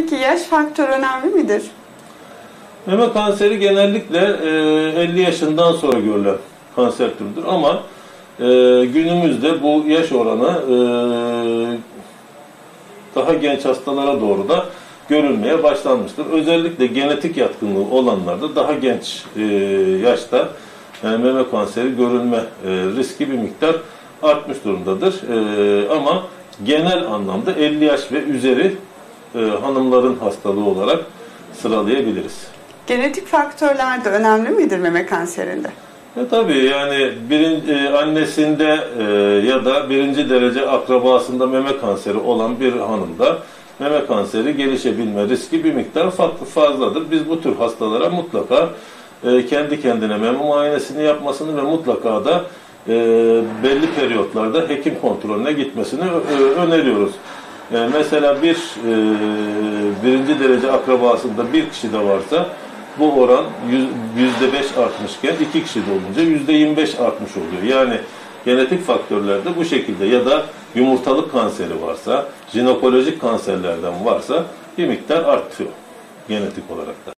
Peki yaş faktörü önemli midir? Meme kanseri genellikle 50 yaşından sonra görülen kanser türüdür ama günümüzde bu yaş oranı daha genç hastalara doğru da görülmeye başlanmıştır. Özellikle genetik yatkınlığı olanlarda daha genç yaşta meme kanseri görülme riski bir miktar artmış durumdadır. Ama genel anlamda 50 yaş ve üzeri hanımların hastalığı olarak sıralayabiliriz. Genetik faktörler de önemli midir meme kanserinde? Tabii yani annesinde ya da birinci derece akrabasında meme kanseri olan bir hanımda meme kanseri gelişebilme riski bir miktar fazladır. Biz bu tür hastalara mutlaka kendi kendine meme muayenesini yapmasını ve mutlaka da belli periyotlarda hekim kontrolüne gitmesini öneriyoruz. Mesela birinci derece akrabasında bir kişi de varsa bu oran %5 artmışken 2 kişi de olunca %25 artmış oluyor. Yani genetik faktörler de bu şekilde ya da yumurtalık kanseri varsa, jinekolojik kanserlerden varsa bir miktar artıyor genetik olarak da.